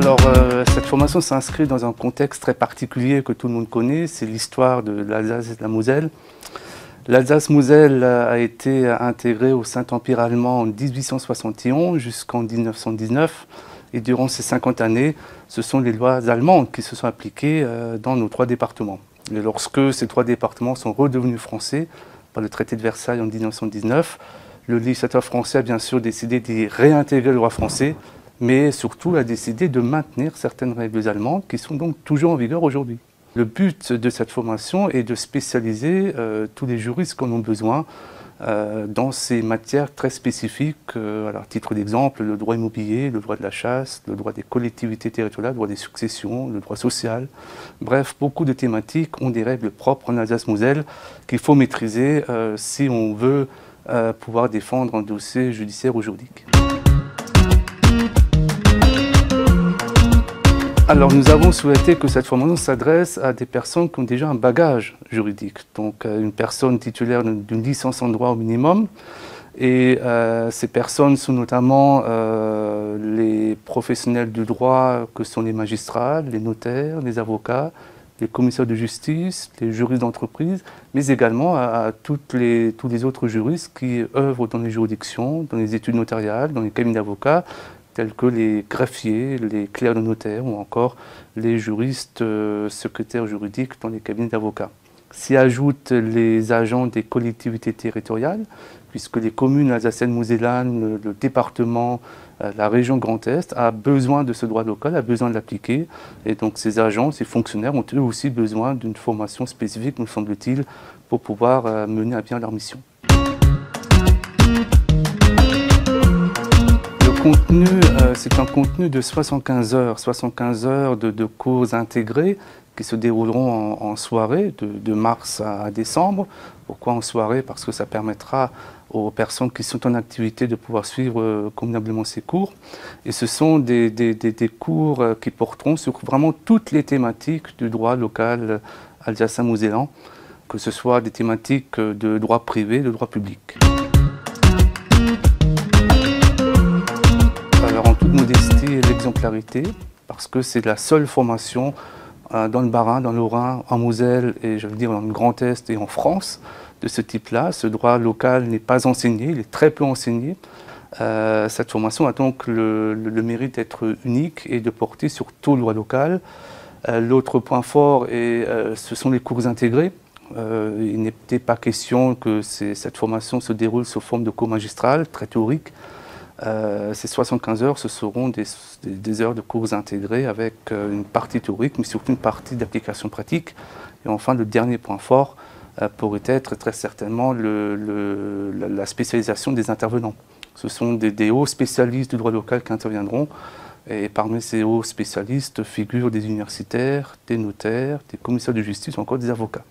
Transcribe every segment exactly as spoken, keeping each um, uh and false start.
Alors, euh, cette formation s'inscrit dans un contexte très particulier que tout le monde connaît, c'est l'histoire de l'Alsace et de la Moselle. L'Alsace-Moselle a été intégrée au Saint-Empire allemand en mille huit cent soixante et onze jusqu'en mille neuf cent dix-neuf. Et durant ces cinquante années, ce sont les lois allemandes qui se sont appliquées dans nos trois départements. Et lorsque ces trois départements sont redevenus français par le traité de Versailles en mille neuf cent dix-neuf, le législateur français a bien sûr décidé d'y réintégrer le droit français, mais surtout a décidé de maintenir certaines règles allemandes qui sont donc toujours en vigueur aujourd'hui. Le but de cette formation est de spécialiser euh, tous les juristes qu'on a besoin euh, dans ces matières très spécifiques. Euh, alors, titre d'exemple, le droit immobilier, le droit de la chasse, le droit des collectivités territoriales, le droit des successions, le droit social. Bref, beaucoup de thématiques ont des règles propres en Alsace-Moselle qu'il faut maîtriser euh, si on veut euh, pouvoir défendre un dossier judiciaire ou juridique. Alors nous avons souhaité que cette formation s'adresse à des personnes qui ont déjà un bagage juridique, donc une personne titulaire d'une licence en droit au minimum. Et euh, ces personnes sont notamment euh, les professionnels du droit que sont les magistrats, les notaires, les avocats, les commissaires de justice, les juristes d'entreprise, mais également à, à toutes les, tous les autres juristes qui œuvrent dans les juridictions, dans les études notariales, dans les cabinets d'avocats, tels que les greffiers, les clercs de notaire ou encore les juristes euh, secrétaires juridiques dans les cabinets d'avocats. S'y ajoutent les agents des collectivités territoriales, puisque les communes alsaciennes-mosellanes, le, le département, euh, la région Grand-Est a besoin de ce droit local, a besoin de l'appliquer. Et donc ces agents, ces fonctionnaires ont eux aussi besoin d'une formation spécifique, me semble-t-il, pour pouvoir euh, mener à bien leur mission. Euh, c'est un contenu de soixante-quinze heures, soixante-quinze heures de, de cours intégrés qui se dérouleront en, en soirée, de, de mars à décembre. Pourquoi en soirée? Parce que ça permettra aux personnes qui sont en activité de pouvoir suivre euh, convenablement ces cours. Et ce sont des, des, des, des cours qui porteront sur vraiment toutes les thématiques du droit local alsacien-mosellan, que ce soit des thématiques de droit privé, de droit public. Modestie et l'exemplarité, parce que c'est la seule formation euh, dans le Bas-Rhin, dans le Haut-Rhin, en Moselle et je veux dire dans le Grand-Est et en France de ce type-là. Ce droit local n'est pas enseigné, il est très peu enseigné. Euh, cette formation a donc le, le, le mérite d'être unique et de porter sur tout le droit local. Euh, L'autre point fort, est, euh, ce sont les cours intégrés. Euh, il n'était pas question que cette formation se déroule sous forme de cours magistral, très théorique. Euh, ces soixante-quinze heures, ce seront des, des, des heures de cours intégrés avec euh, une partie théorique, mais surtout une partie d'application pratique. Et enfin, le dernier point fort euh, pourrait être très certainement le, le, la, la spécialisation des intervenants. Ce sont des, des hauts spécialistes du droit local qui interviendront. Et parmi ces hauts spécialistes figurent des universitaires, des notaires, des commissaires de justice ou encore des avocats.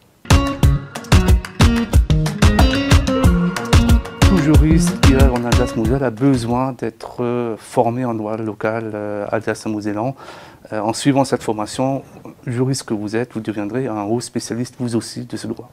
Tout juriste qui œuvre en Alsace-Moselle a besoin d'être formé en droit local alsacien-mosellan. En suivant cette formation, juriste que vous êtes, vous deviendrez un haut spécialiste vous aussi de ce droit.